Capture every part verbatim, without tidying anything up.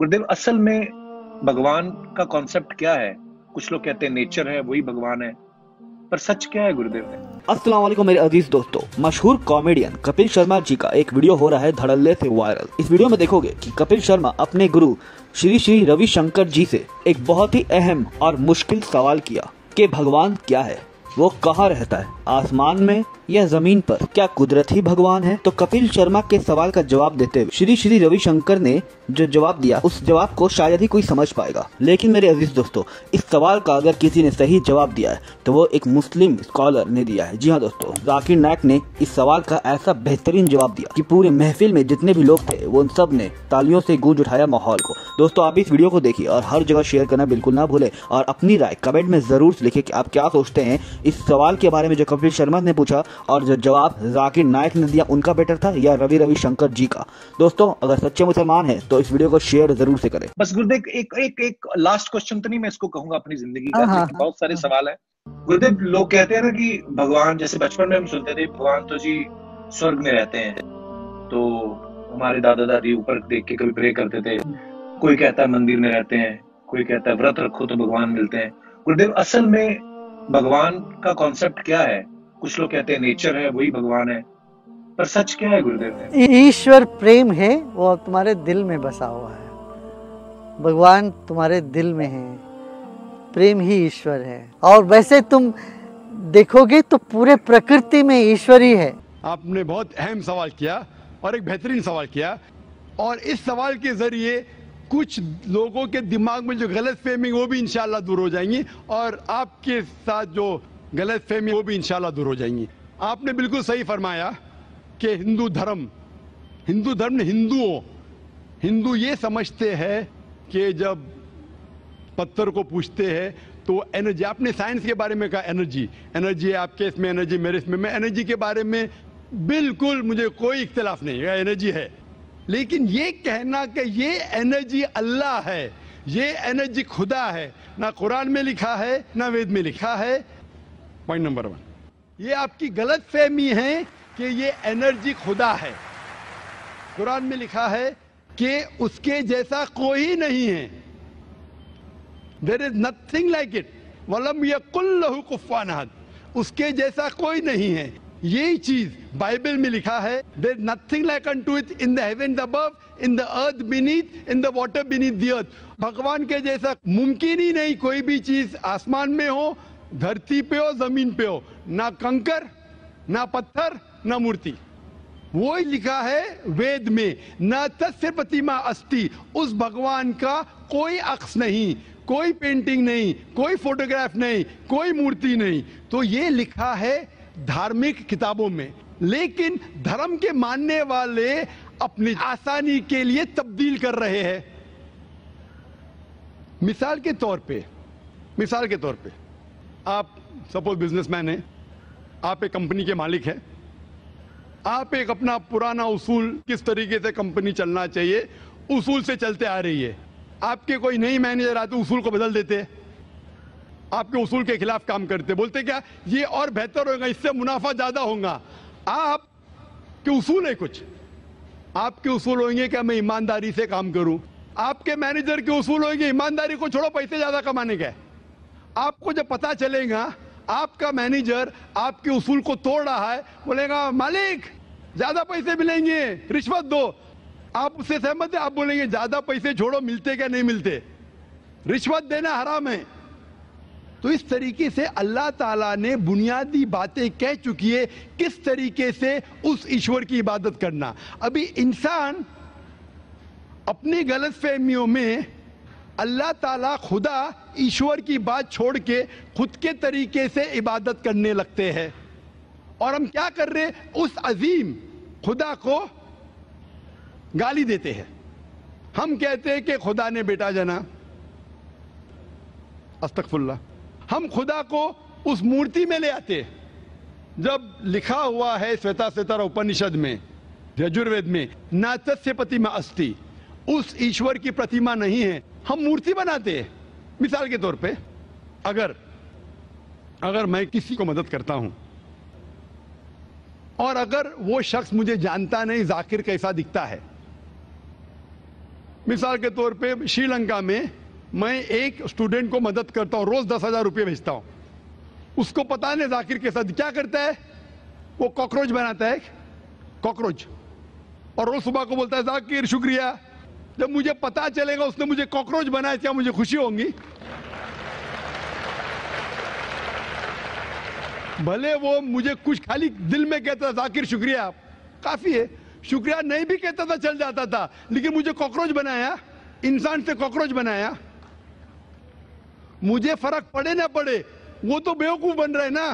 गुरुदेव, असल में भगवान का कॉन्सेप्ट क्या है? कुछ लोग कहते हैं नेचर है, वही भगवान है, पर सच क्या है गुरुदेव ने? अस्सलाम वालेकुम मेरे अजीज दोस्तों, मशहूर कॉमेडियन कपिल शर्मा जी का एक वीडियो हो रहा है धड़ल्ले से वायरल। इस वीडियो में देखोगे कि कपिल शर्मा अपने गुरु श्री श्री रवि शंकर जी से एक बहुत ही अहम और मुश्किल सवाल किया कि भगवान क्या है, वो कहाँ रहता है, आसमान में या जमीन पर? क्या कुदरत ही भगवान है? तो कपिल शर्मा के सवाल का जवाब देते हुए श्री श्री रविशंकर ने जो जवाब दिया, उस जवाब को शायद ही कोई समझ पाएगा। लेकिन मेरे अजीज दोस्तों, इस सवाल का अगर किसी ने सही जवाब दिया है तो वो एक मुस्लिम स्कॉलर ने दिया है। जी हाँ दोस्तों, जाकिर नाइक ने इस सवाल का ऐसा बेहतरीन जवाब दिया कि पूरे महफिल में जितने भी लोग थे उन सब ने तालियों से गूंज उठाया माहौल को। दोस्तों, आप इस वीडियो को देखिए और हर जगह शेयर करना बिल्कुल ना भूले, और अपनी राय कमेंट में जरूर लिखे कि आप क्या सोचते हैं इस सवाल के बारे में जो कपिल शर्मा ने पूछा, और जो जवाब जाकिर नाइक ने दिया उनका बेटर था या रवि रवि शंकर जी का। दोस्तों, अगर सच्चे मुसलमान हैं तो इस वीडियो को शेयर जरूर से करें। बस गुरुदेव, एक एक एक लास्ट क्वेश्चन तो नहीं मैं इसको कहूंगा अपनी जिंदगी का, हाँ, बहुत सारे सवाल है गुरुदेव। लोग कहते हैं ना कि भगवान, जैसे बचपन में हम सुनते थे भगवान तो जी स्वर्ग में रहते हैं, तो हमारे दादा दादी ऊपर देख के कभी प्रे करते थे। कोई कहता है मंदिर में रहते हैं, कोई कहता है व्रत रखो तो भगवान मिलते हैं। गुरुदेव, असल में भगवान का कॉन्सेप्ट क्या है? कुछ लोग कहते हैं नेचर है, वही भगवान है, पर सच क्या है गुरुदेव? ईश्वर प्रेम है, वो तुम्हारे दिल में बसा हुआ है। भगवान तुम्हारे दिल में है, प्रेम ही ईश्वर है। और वैसे तुम देखोगे तो पूरे प्रकृति में ईश्वर ही है। आपने बहुत अहम सवाल किया और एक बेहतरीन सवाल किया, और इस सवाल के जरिए कुछ लोगों के दिमाग में जो गलत फहमी वो भी इंशाल्लाह दूर हो जाएंगी, और आपके साथ जो गलत फहमी वो भी इंशाल्लाह दूर हो जाएंगी। आपने बिल्कुल सही फरमाया कि हिंदू धर्म हिंदू धर्म ने हिंदुओं हिंदू ये समझते हैं कि जब पत्थर को पूछते हैं तो एनर्जी, आपने साइंस के बारे में कहा एनर्जी एनर्जी आपके इसमें एनर्जी, मेरे इसमें। मैं एनर्जी के बारे में बिल्कुल मुझे कोई इख्तलाफ नहीं है, एनर्जी है। लेकिन ये कहना कि ये एनर्जी अल्लाह है, ये एनर्जी खुदा है, ना कुरान में लिखा है ना वेद में लिखा है। पॉइंट नंबर वन, ये आपकी गलत फहमी है कि ये एनर्जी खुदा है। कुरान में लिखा है कि उसके जैसा कोई नहीं है, there is nothing like it, वलम यकुल लहु कुफुवन अहद, उसके जैसा कोई नहीं है। यही चीज बाइबल में लिखा है, there is nothing like unto it in the heavens above, in the earth beneath, in the water beneath the earth. भगवान के जैसा मुमकिन ही नहीं कोई भी चीज, आसमान में हो, धरती पे हो, जमीन पे हो, ना कंकर, ना पत्थर, ना मूर्ति। वो ही लिखा है वेद में, ना तस्य प्रतिमा अस्ति, उस भगवान का कोई अक्स नहीं, कोई पेंटिंग नहीं, कोई फोटोग्राफ नहीं, कोई मूर्ति नहीं। तो ये लिखा है धार्मिक किताबों में, लेकिन धर्म के मानने वाले अपनी आसानी के लिए तब्दील कर रहे हैं। मिसाल के तौर पे मिसाल के तौर पे आप सपोज बिजनेसमैन हैं, आप एक कंपनी के मालिक हैं, आप एक अपना पुराना उसूल, किस तरीके से कंपनी चलना चाहिए, उसूल से चलते आ रही है। आपके कोई नई मैनेजर आते उसूल को बदल देते, आपके उसूल के खिलाफ काम करते, बोलते क्या ये और बेहतर होगा, इससे मुनाफा ज़्यादा होगा। आप के उसूल है कुछ, आपके उसूल होंगे क्या मैं ईमानदारी से काम करूं, आपके मैनेजर के उसूल होंगे ईमानदारी को छोड़ो पैसे ज़्यादा कमाने का। आपको जब पता चलेगा आपका मैनेजर आपके उसूल को तोड़ रहा है, बोलेगा मालिक ज्यादा पैसे मिलेंगे रिश्वत दो। आप उससे सहमत हैं, आप बोलेंगे ज्यादा पैसे छोड़ो, मिलते क्या नहीं मिलते, रिश्वत देना हराम है। तो इस तरीके से अल्लाह ताला ने बुनियादी बातें कह चुकी है, किस तरीके से उस ईश्वर की इबादत करना। अभी इंसान अपनी गलतफहमियों में अल्लाह ताला, खुदा, ईश्वर की बात छोड़ के खुद के तरीके से इबादत करने लगते हैं, और हम क्या कर रहे हैं, उस अजीम खुदा को गाली देते हैं। हम कहते हैं कि खुदा ने बेटा जाना, अस्तगफुरुल्लाह। हम खुदा को उस मूर्ति में ले आते जब लिखा हुआ है श्वेता श्वेतारा उपनिषद में, यजुर्वेद में, ना तस्य प्रतिमा अस्ति, उस ईश्वर की प्रतिमा नहीं है। हम मूर्ति बनाते हैं। मिसाल के तौर पे अगर अगर मैं किसी को मदद करता हूं और अगर वो शख्स मुझे जानता नहीं, जाकिर कैसा दिखता है, मिसाल के तौर पे श्रीलंका में मैं एक स्टूडेंट को मदद करता हूँ, रोज दस हज़ार रुपये भेजता हूँ। उसको पता नहीं जाकिर के साथ क्या करता है, वो कॉकरोच बनाता है, कॉकरोच, और रोज सुबह को बोलता है जाकिर शुक्रिया। जब मुझे पता चलेगा उसने मुझे कॉकरोच बनाया, क्या मुझे खुशी होगी? भले वो मुझे कुछ खाली दिल में कहता था जाकिर शुक्रिया काफी है, शुक्रिया नहीं भी कहता था चल जाता था, लेकिन मुझे कॉकरोच बनाया, इंसान से कॉकरोच बनाया। मुझे फर्क पड़े ना पड़े, वो तो बेवकूफ बन रहे ना,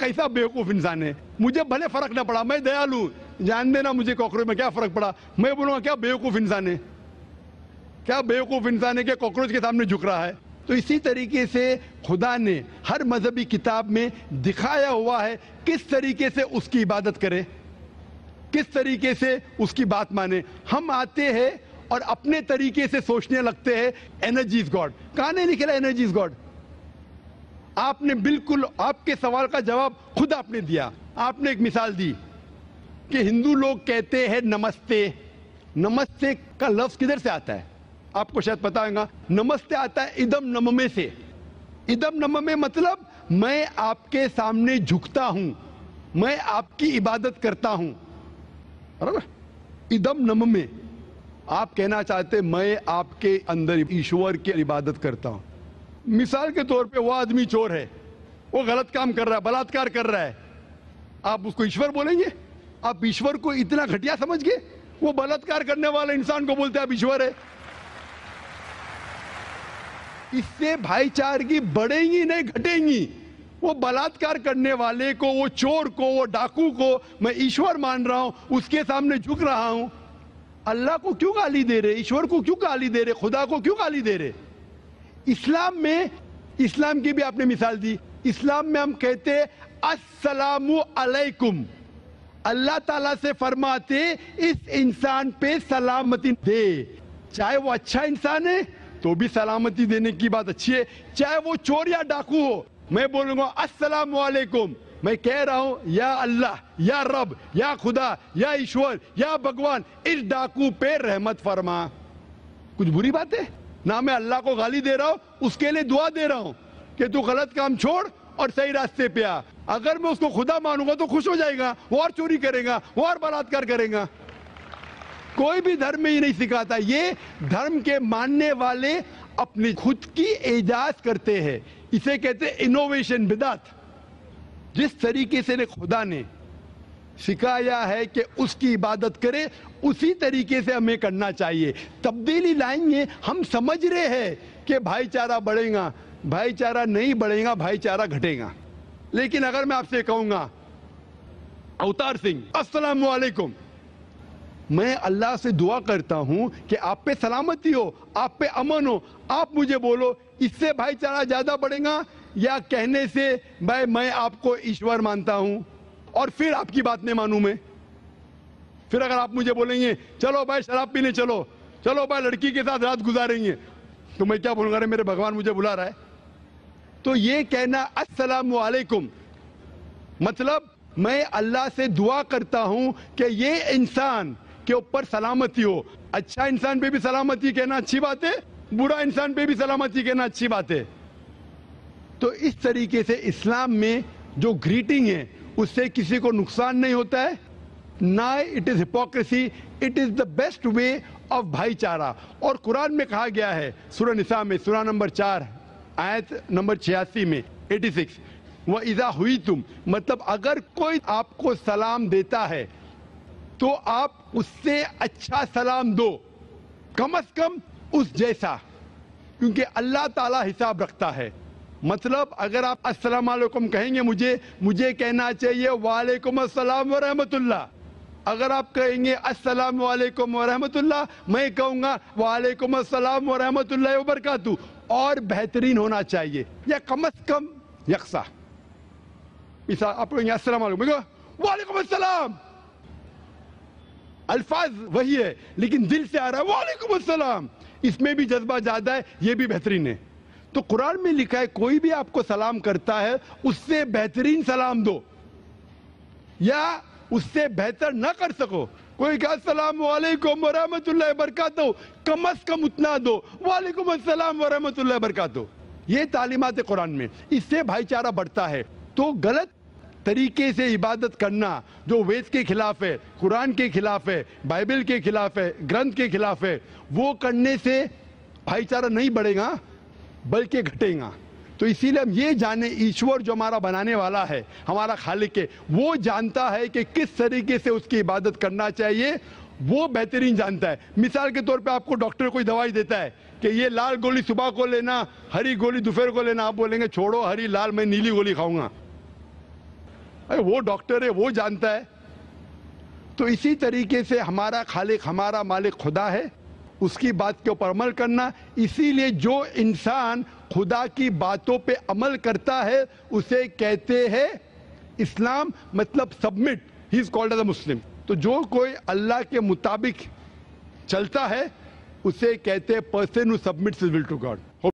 कैसा बेवकूफ इंसान है। मुझे भले फर्क ना पड़ा, मैं दयालु, जान देना मुझे कॉकरोच में क्या फर्क पड़ा। मैं बोलूँगा क्या बेवकूफ इंसान है, क्या बेवकूफ इंसान है कि कॉकरोच के सामने झुक रहा है। तो इसी तरीके से खुदा ने हर मजहबी किताब में दिखाया हुआ है किस तरीके से उसकी इबादत करें, किस तरीके से उसकी बात माने। हम आते हैं और अपने तरीके से सोचने लगते हैं। एनर्जी इज गॉड कहाँ नहीं निकला, एनर्जी इज गॉड। आपने बिल्कुल आपके सवाल का जवाब खुद आपने दिया। आपने एक मिसाल दी कि हिंदू लोग कहते हैं नमस्ते। नमस्ते का लफ्ज किधर से आता है आपको शायद पता होगा। नमस्ते आता है इदम नममे से। इदम नममे मतलब मैं आपके सामने झुकता हूं, मैं आपकी इबादत करता हूं। बराबर, इदम नममे आप कहना चाहते मैं आपके अंदर ईश्वर की इबादत करता हूं। मिसाल के तौर पे वो आदमी चोर है, वो गलत काम कर रहा है, बलात्कार कर रहा है, आप उसको ईश्वर बोलेंगे? आप ईश्वर को इतना घटिया समझ गए, वो बलात्कार करने वाले इंसान को बोलते आप ईश्वर है। इससे भाईचारगी बढ़ेंगी नहीं, घटेंगी। वो बलात्कार करने वाले को, वो चोर को, वो डाकू को मैं ईश्वर मान रहा हूं, उसके सामने झुक रहा हूं। अल्लाह को क्यों गाली दे रहे, ईश्वर को क्यों गाली दे रहे, खुदा को क्यों गाली दे रहे? इस्लाम में, इस्लाम की भी आपने मिसाल दी, इस्लाम में हम कहते अस्सलामु अलैकुम, अल्लाह ताला से फरमाते इस इंसान पे सलामती दे। चाहे वो अच्छा इंसान है तो भी सलामती देने की बात अच्छी है, चाहे वो चोर या डाकू हो। मैं बोलूंगा अस्सलाम वालेकुम, मैं कह रहा हूं या अल्लाह, या रब, या खुदा, या ईश्वर, या भगवान, इस डाकू पे रहमत फरमा। कुछ बुरी बात है ना? मैं अल्लाह को गाली दे रहा हूं, उसके लिए दुआ दे रहा हूं कि तू गलत काम छोड़ और सही रास्ते पे आ। अगर मैं उसको खुदा मानूंगा तो खुश हो जाएगा, वो और चोरी करेगा, वो और बलात्कार करेगा। कोई भी धर्म में ये नहीं सिखाता। ये धर्म के मानने वाले अपनी खुद की एजाज करते हैं, इसे कहते हैं इनोवेशन, बिदात। जिस तरीके से ने खुदा ने सिखाया है कि उसकी इबादत करें, उसी तरीके से हमें करना चाहिए। तब्दीली लाएंगे। हम समझ रहे हैं कि भाईचारा बढ़ेगा, भाईचारा नहीं बढ़ेगा, भाईचारा घटेगा। लेकिन अगर मैं आपसे कहूँगा अवतार सिंह अस्सलाम वालेकुम, मैं अल्लाह से दुआ करता हूं कि आप पे सलामती हो, आप पे अमन हो, आप मुझे बोलो, इससे भाईचारा ज्यादा बढ़ेगा या कहने से भाई मैं आपको ईश्वर मानता हूं और फिर आपकी बात नहीं मानूं मैं? फिर अगर आप मुझे बोलेंगे चलो भाई शराब पीने चलो, चलो भाई लड़की के साथ रात गुजारेंगे, तो मैं क्या बोलूँगा? अरे मेरे भगवान मुझे बुला रहा है। तो ये कहना अस्सलाम वालेकुम मतलब मैं अल्लाह से दुआ करता हूँ कि ये इंसान के ऊपर सलामती हो। अच्छा इंसान पे भी सलामती कहना अच्छी बात है, बुरा इंसान पे भी सलामती कहना अच्छी बात है। तो इस तरीके से इस्लाम में जो ग्रीटिंग है उससे किसी को नुकसान नहीं होता है, ना it is hypocrisy, it is the best way of भाईचारा। और कुरान में कहा गया है सूरह निसा में, सूरह नंबर चार आयत नंबर छियासी में, छियासी, व इज़ा हुई तुम मतलब अगर कोई आपको सलाम देता है तो आप उससे अच्छा सलाम दो, कम अज कम उस जैसा, क्योंकि अल्लाह ताला हिसाब रखता है। मतलब अगर आप अस्सलाम वालेकुम कहेंगे मुझे, मुझे कहना चाहिए वालेकुम अस्सलाम व रहमतुल्लाह। अगर आप कहेंगे अस्सलाम वालेकुम व रहमतुल्लाह, मैं कहूँगा वालेकुम अस्सलाम व रहमतुल्लाह व बरकातहू। और बेहतरीन होना चाहिए या कम अज कम यकसा। मिसाल आप लोग अस्सलाम वालेकुम, वालेकुम अस्सलाम, अल्फाज वही है लेकिन दिल से आ रहा है वालेकुम अस्सलाम, इसमें भी जज्बा ज्यादा है, ये भी बेहतरीन है। तो कुरान में लिखा है कोई भी आपको सलाम करता है उससे बेहतरीन सलाम दो, या उससे बेहतर ना कर सको कोई कहा सलाम वालेकुम वरहमतुल्लाहि बरकातहू, कम अज कम उतना दो, वालेकुम अस्सलाम वरहमतुल्लाहि बरकातहू। ये तालीमात कुरान में, इससे भाईचारा बढ़ता है। तो गलत तरीके से इबादत करना जो वेद के खिलाफ है, कुरान के खिलाफ है, बाइबल के खिलाफ है, ग्रंथ के खिलाफ है, वो करने से भाईचारा नहीं बढ़ेगा बल्कि घटेगा। तो इसीलिए हम ये जाने, ईश्वर जो हमारा बनाने वाला है, हमारा खालिक है, वो जानता है कि किस तरीके से उसकी इबादत करना चाहिए, वो बेहतरीन जानता है। मिसाल के तौर पे आपको डॉक्टर कोई दवाई देता है कि ये लाल गोली सुबह को लेना, हरी गोली दोपहर को लेना, आप बोलेंगे छोड़ो हरी लाल, मैं नीली गोली खाऊंगा। अरे वो डॉक्टर है, वो जानता है। तो इसी तरीके से हमारा खालिक, हमारा मालिक खुदा है, उसकी बात के ऊपर अमल करना। इसीलिए जो इंसान खुदा की बातों पे अमल करता है उसे कहते हैं इस्लाम, मतलब submit, he is called as a Muslim. तो जो कोई अल्लाह के मुताबिक चलता है उसे कहते हैं person who submits his will to God.